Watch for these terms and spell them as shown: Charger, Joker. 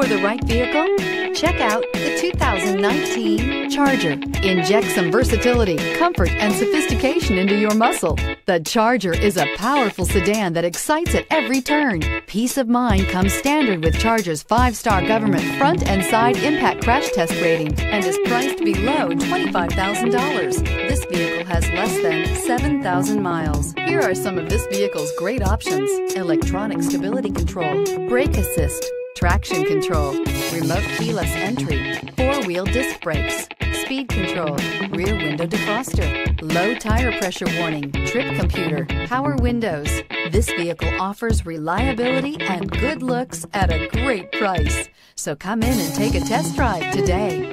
For the right vehicle, check out the 2019 Charger. Inject some versatility, comfort, and sophistication into your muscle. The Charger is a powerful sedan that excites at every turn. Peace of mind comes standard with Charger's 5-star government front and side impact crash test rating and is priced below $25,000. This vehicle has less than 7,000 miles. Here are some of this vehicle's great options: electronic stability control, brake assist, traction control, remote keyless entry, four-wheel disc brakes, speed control, rear window defroster, low tire pressure warning, trip computer, power windows. This vehicle offers reliability and good looks at a great price. So come in and take a test drive today.